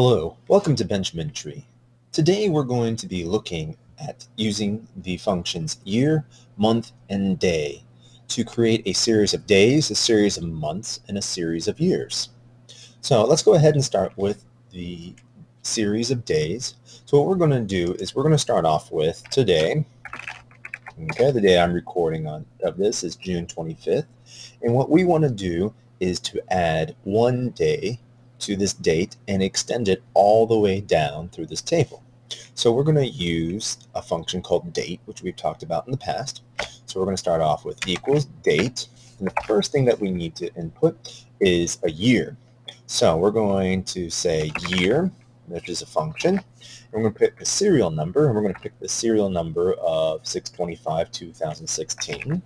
Hello, welcome to Benjamin Tree. Today we're going to be looking at using the functions year, month, and day to create a series of days, a series of months, and a series of years. So let's go ahead and start with the series of days. So what we're going to do is we're going to start off with today. Okay, the day I'm recording of this is June 25th. And what we want to do is to add one day to this date and extend it all the way down through this table. So we're going to use a function called date, which we've talked about in the past. So we're going to start off with equals date, and the first thing that we need to input is a year. So we're going to say year, which is a function, and we're going to pick a serial number, and we're going to pick the serial number of 625-2016.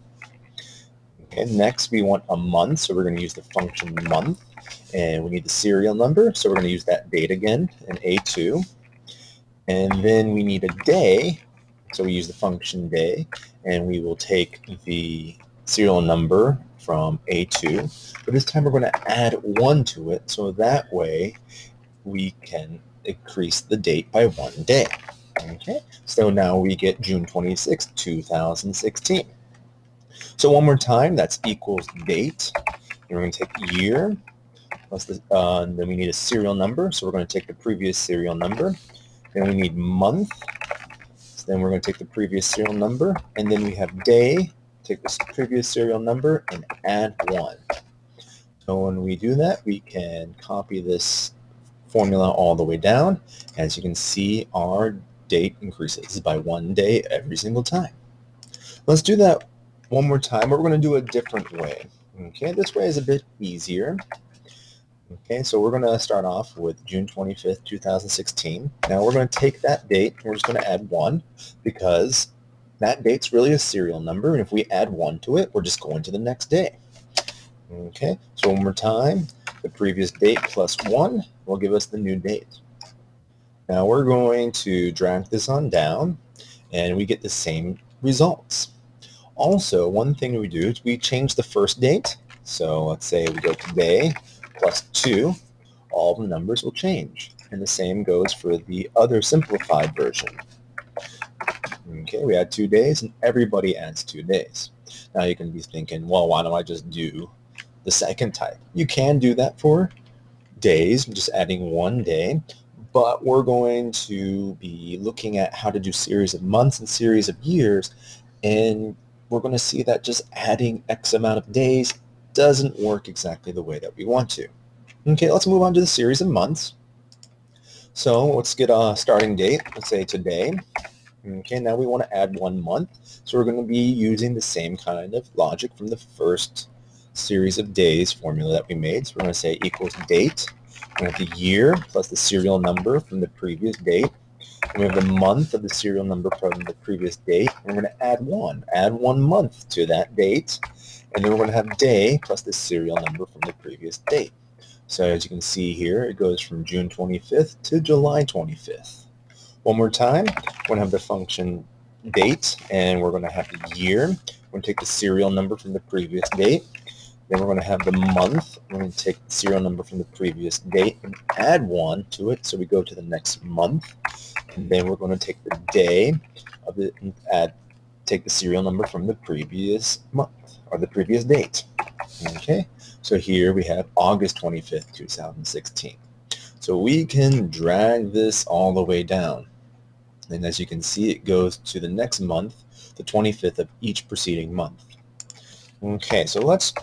Okay, next we want a month, so we're going to use the function month, and we need the serial number, so we're going to use that date again, an A2. And then we need a day, so we use the function day, and we will take the serial number from A2, but this time we're going to add 1 to it, so that way we can increase the date by 1 day. Okay, so now we get June 26, 2016. So one more time, that's equals date, and we're going to take year, and then we need a serial number, so we're going to take the previous serial number, then we need month, so then we're going to take the previous serial number, and then we have day, take this previous serial number, and add 1. So when we do that, we can copy this formula all the way down. As you can see, our date increases by 1 day every single time. Let's do that one more time, but we're going to do a different way. Okay, this way is a bit easier. Okay, so we're going to start off with June 25th, 2016. Now we're going to take that date, and we're just going to add 1, because that date's really a serial number, and if we add 1 to it, we're just going to the next day. Okay, so one more time, the previous date plus 1 will give us the new date. Now we're going to drag this on down, and we get the same results. Also, one thing we do is we change the first date. So let's say we go today plus 2. All the numbers will change. And the same goes for the other simplified version. Okay, we add 2 days, and everybody adds 2 days. Now you can be thinking, well, why don't I just do the second type? You can do that for days, just adding 1 day. But we're going to be looking at how to do series of months and series of years, and we're going to see that just adding X amount of days doesn't work exactly the way that we want to. Okay, let's move on to the series of months. So let's get a starting date. Let's say today. Okay, now we want to add 1 month. So we're going to be using the same kind of logic from the first series of days formula that we made. So we're going to say equals date. We have the year plus the serial number from the previous date. We have the month of the serial number from the previous date, and we're going to add one month to that date, and then we're going to have day plus the serial number from the previous date. So as you can see here, it goes from June 25th to July 25th. One more time, we're going to have the function date, and we're going to have the year. We're going to take the serial number from the previous date. Then we're going to have the month. We're going to take the serial number from the previous date and add 1 to it, so we go to the next month. And then we're going to take the day of it and take the serial number from the previous month or the previous date. Okay, so here we have August 25th, 2016. So we can drag this all the way down. And as you can see, it goes to the next month, the 25th of each preceding month. Okay, so let's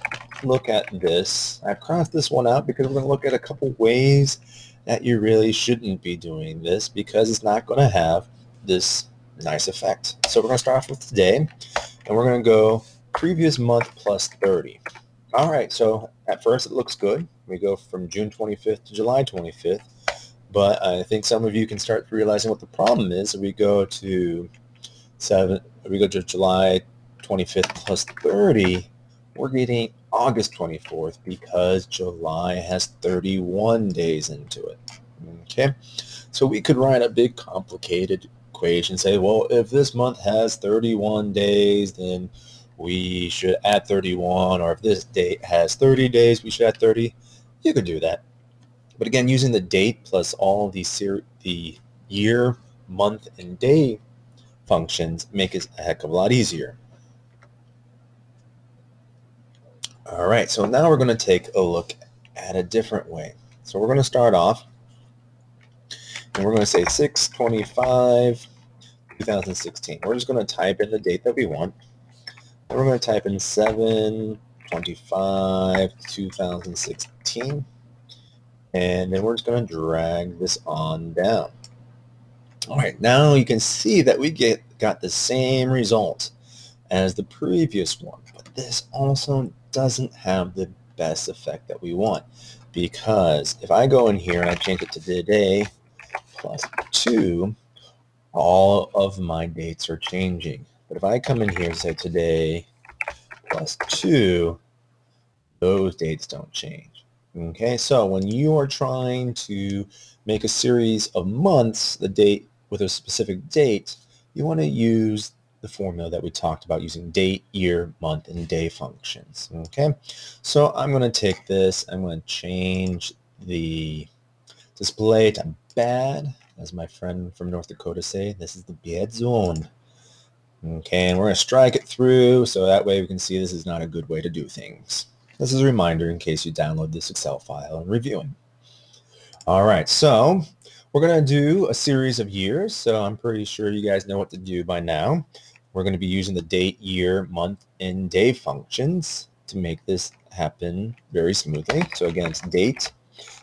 look at this. I've crossed this one out because we're going to look at a couple ways that you really shouldn't be doing this, because it's not going to have this nice effect. So we're going to start off with today, and we're going to go previous month plus 30. All right, so at first it looks good. We go from June 25th to July 25th, but I think some of you can start realizing what the problem is. We go to July 25th plus 30, we're getting August 24th because July has 31 days into it. Okay, so we could write a big complicated equation and say, well, if this month has 31 days, then we should add 31, or if this date has 30 days, we should add 30. You could do that, But again, using the date plus all of the year, month, and day functions make it a heck of a lot easier. All right, so now we're going to take a look at a different way. So we're going to start off, and we're going to say 6/25/2016. We're just going to type in the date that we want. And we're going to type in 7/25/2016. And then we're just going to drag this on down. All right, now you can see that we got the same result as the previous one. But this also doesn't have the best effect that we want, because if I go in here and I change it to today plus 2, all of my dates are changing. But if I come in here and say today plus 2, those dates don't change. Okay, so when you are trying to make a series of months, the date with a specific date, you want to use the formula that we talked about using date, year, month, and day functions. Okay, so I'm going to take this, I'm going to change the display to bad, as my friend from North Dakota say, this is the bad zone. Okay, and we're going to strike it through, so that way we can see this is not a good way to do things. This is a reminder in case you download this Excel file and reviewing. All right, so we're going to do a series of years, so I'm pretty sure you guys know what to do by now. We're going to be using the date, year, month, and day functions to make this happen very smoothly. So again, it's date.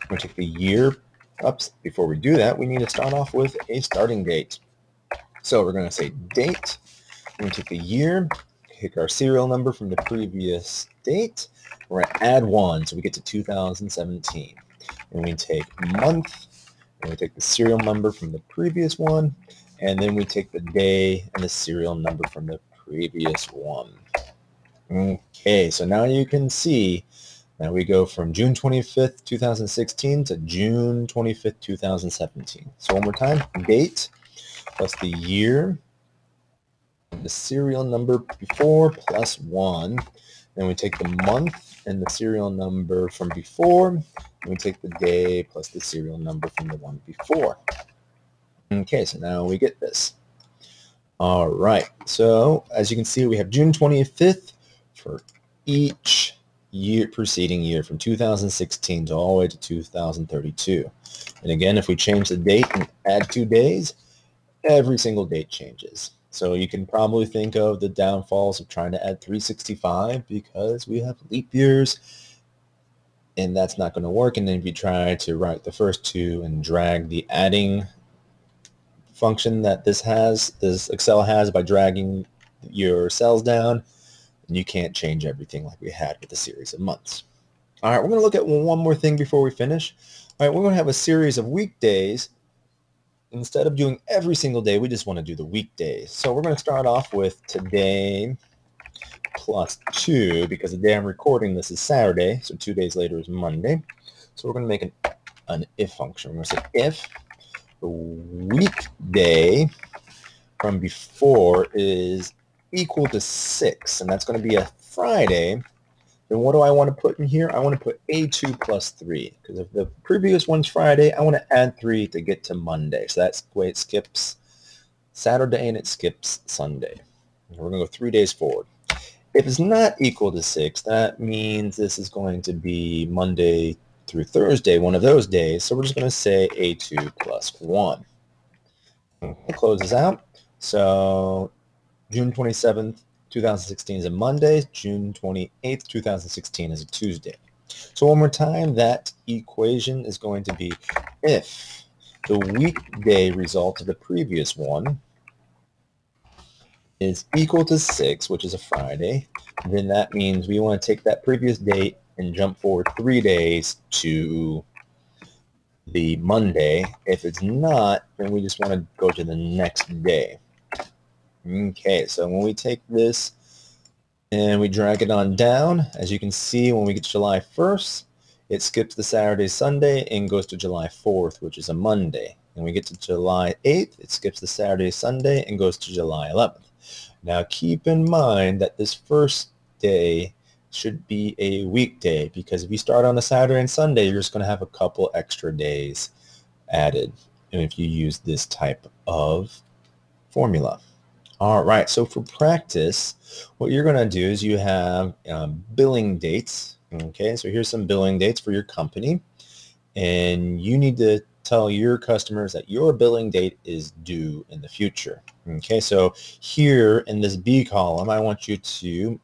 I'm going to take the year up. Before we do that, we need to start off with a starting date. So we're going to say date. We're going to take the year, pick our serial number from the previous date. We're going to add 1, so we get to 2017. And we take month, and we take the serial number from the previous one, and then we take the day and the serial number from the previous one. Okay, so now you can see that we go from June 25th, 2016 to June 25th, 2017. So one more time, date plus the year, the serial number before plus 1. Then we take the month and the serial number from before, and we take the day plus the serial number from the one before. Okay, so now we get this. All right, so as you can see, we have June 25th for each year, preceding year, from 2016 to all the way to 2032. And again, if we change the date and add 2 days, every single date changes. So you can probably think of the downfalls of trying to add 365, because we have leap years, and that's not going to work. And then if you try to write the first 2 and drag the adding function that this Excel has by dragging your cells down, you can't change everything like we had with a series of months. All right, we're going to look at one more thing before we finish. All right, we're going to have a series of weekdays. Instead of doing every single day, we just want to do the weekdays. So we're going to start off with today plus 2, because the day I'm recording this is Saturday, so 2 days later is Monday. So we're going to make an if function. We're going to say if the weekday from before is equal to 6, and that's going to be a Friday, then what do I want to put in here? I want to put A2 plus 3, because if the previous one's Friday, I want to add 3 to get to Monday. So that's the way it skips Saturday and it skips Sunday. And we're going to go 3 days forward. If it's not equal to 6, that means this is going to be Monday through Thursday, one of those days. So we're just going to say A2 plus 1. We'll close this out. So June 27th, 2016 is a Monday. June 28th, 2016 is a Tuesday. So one more time, that equation is going to be if the weekday result of the previous one is equal to 6, which is a Friday, then that means we want to take that previous date and jump forward 3 days to the Monday. If it's not, then we just want to go to the next day. Okay, so when we take this and we drag it on down, as you can see, when we get to July 1st, it skips the Saturday, Sunday, and goes to July 4th, which is a Monday. And we get to July 8th, it skips the Saturday, Sunday, and goes to July 11th. Now keep in mind that this first day should be a weekday, because if you start on a Saturday and Sunday, you're just going to have a couple extra days added, and if you use this type of formula. All right, so for practice, what you're going to do is you have billing dates. Okay, so here's some billing dates for your company, and you need to tell your customers that your billing date is due in the future. Okay, so here in this B column, I want you to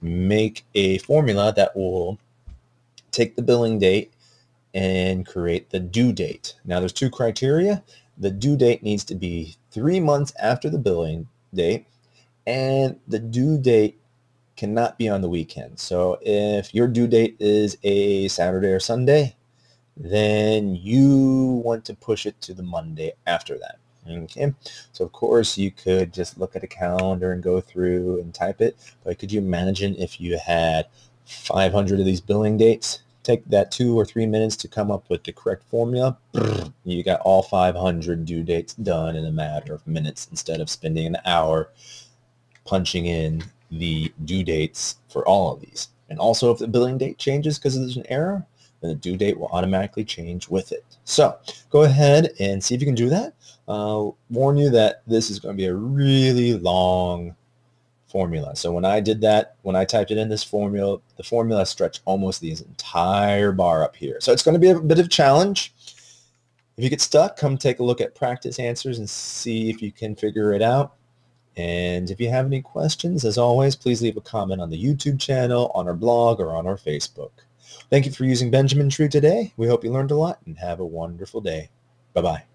make a formula that will take the billing date and create the due date. Now there's two criteria. The due date needs to be 3 months after the billing date, and the due date cannot be on the weekend. So if your due date is a Saturday or Sunday, then you want to push it to the Monday after that. Okay, so of course you could just look at a calendar and go through and type it, but could you imagine if you had 500 of these billing dates? Take that 2 or 3 minutes to come up with the correct formula. You got all 500 due dates done in a matter of minutes instead of spending an hour punching in the due dates for all of these. And also if the billing date changes because there's an error, then the due date will automatically change with it. So go ahead and see if you can do that. I'll warn you that this is going to be a really long formula. So when I did that, when I typed it in, this formula, the formula stretched almost the entire bar up here. So it's going to be a bit of a challenge. If you get stuck, come take a look at practice answers and see if you can figure it out. And if you have any questions, as always, please leave a comment on the YouTube channel, on our blog, or on our Facebook. Thank you for using Benjamin Tree today. We hope you learned a lot and have a wonderful day. Bye-bye.